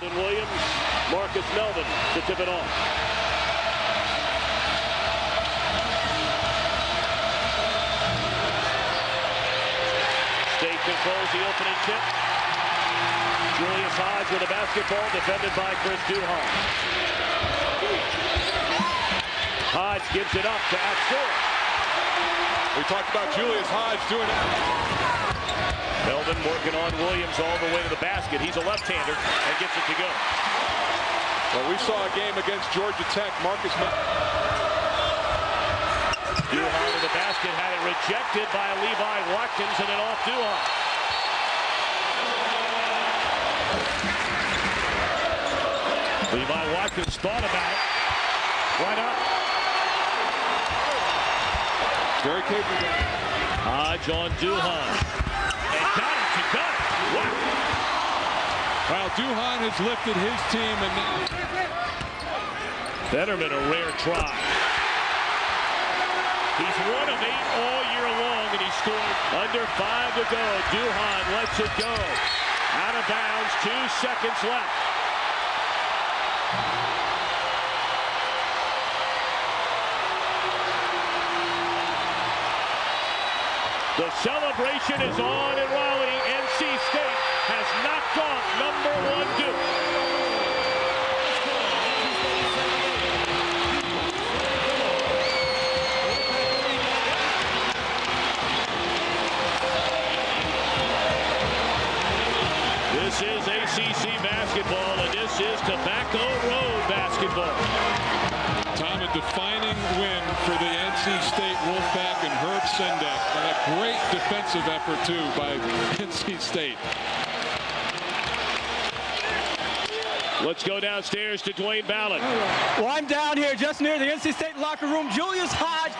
Sheldon Williams, Marcus Melvin to tip it off. State controls the opening tip. Julius Hodge with a basketball defended by Chris Duhon. Hodge gives it up to Axel. We talked about Julius Hodge doing it. Melvin working on Williams all the way to the basket. He's a left-hander and gets it to go. Well, we saw a game against Georgia Tech. Marcus Duhon to the basket, had it rejected by Levi Watkins, and then off Duhon. Levi Watkins thought about it. Why not? Very capable. Hodge on Duhon. Got it to go. Wow. Well, Duhon has lifted his team, and Betterman a rare try. He's 1 of 8 all year long, and he scored under 5 to go. Duhon lets it go. Out of bounds, 2 seconds left. The celebration is on in Raleigh. NC State has knocked off #1 Duke. This is ACC basketball, and this is Tobacco Road basketball. Tom, a defining win for the NC State Wolfpack and Herb Sendek, and a great defensive effort, too, by NC State. Let's go downstairs to Dwayne Ballard. Well, I'm down here just near the NC State locker room. Julius Hodge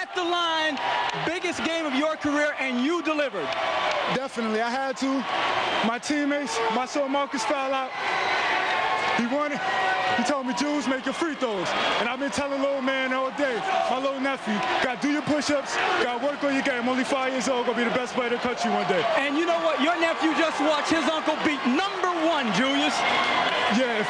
at the line. Biggest game of your career, and you delivered. Definitely. I had to. My teammates, my son Marcus fell out. He wanted. He told me, Jules, make your free throws. And I've been telling little man all day, my little nephew, got to do your push-ups, got to work on your game. Only 5 years old, going to be the best player in the country one day. And you know what? Your nephew just watched his uncle beat #1, Julius. Yeah,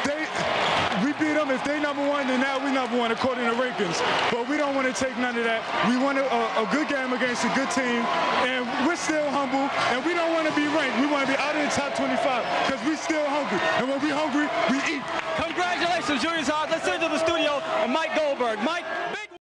we beat them. If they #1, then now we #1 according to rankings. But we don't want to take none of that. We want a good game against a good team, and we're still humble, and we don't want to be ranked. We want to be out of the top 25 because we're still hungry. And when we're hungry, we eat. Congratulations, Julius Hodge. Let's send to the studio and Mike Goldberg. Mike.